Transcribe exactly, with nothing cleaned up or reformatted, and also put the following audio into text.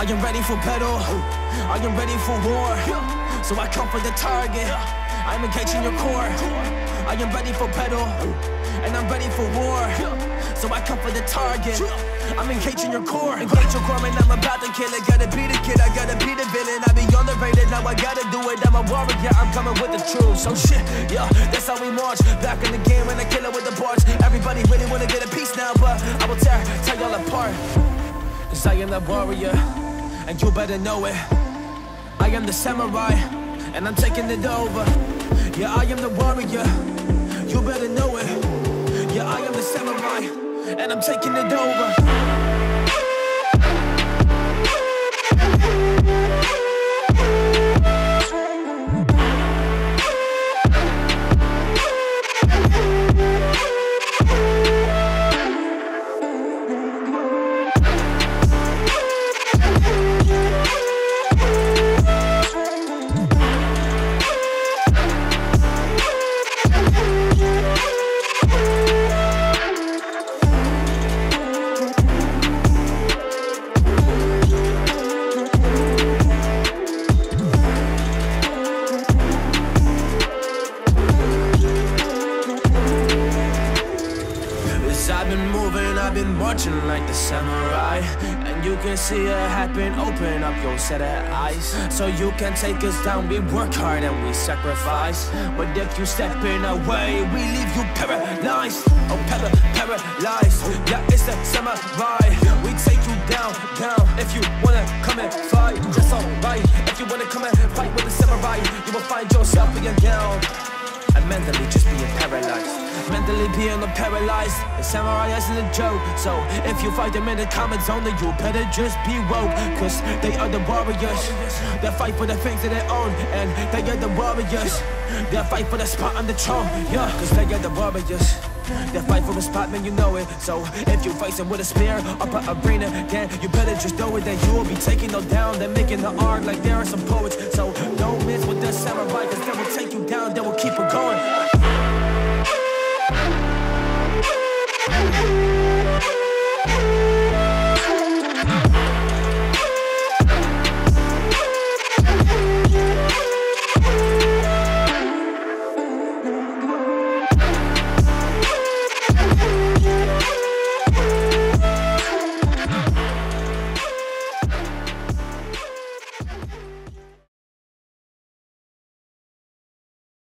I am ready for battle, I am ready for war. So I come for the target, I'm engaging your core. I am ready for battle, and I'm ready for war. So I come for the target, I'm engaging your core. Engage your core and I'm about to kill it. Gotta be the kid, I gotta be the villain. I be underrated, now I gotta do it. I'm a warrior, I'm coming with the truth. So shit, yeah, that's how we march. Back in the game when I kill it with the bars. Everybody really wanna get a piece now, but I will tear, tear y'all apart. Cause I am the warrior, and you better know it. I am the samurai, and I'm taking it over. Yeah, I am the warrior, you better know it. Yeah, I am the samurai, and I'm taking it over. I've been marching like the samurai, and you can see it happen. Open up your set of eyes, so you can take us down. We work hard and we sacrifice, but if you stepping away, we leave you paralyzed. Oh, para paralyzed. Yeah, it's the samurai. We take you down, down. If you wanna come and fight, that's alright. If you wanna come and fight with the samurai, you will find yourself being down. And mentally just being paralyzed, mentally being paralyzed. The samurai isn't a joke, so if you fight them in the comments only, you better just be woke. Cause they are the warriors that fight for the things that they own, and they are the warriors that fight for the spot on the throne. Yeah, cause they are the warriors that fight for a spot, man, you know it. So if you face them with a spear up an arena, then you better just know it. Then you will be taking them down. They're making the art like there are some poets. So don't miss with the samurai, cause they will take you down, they will keep you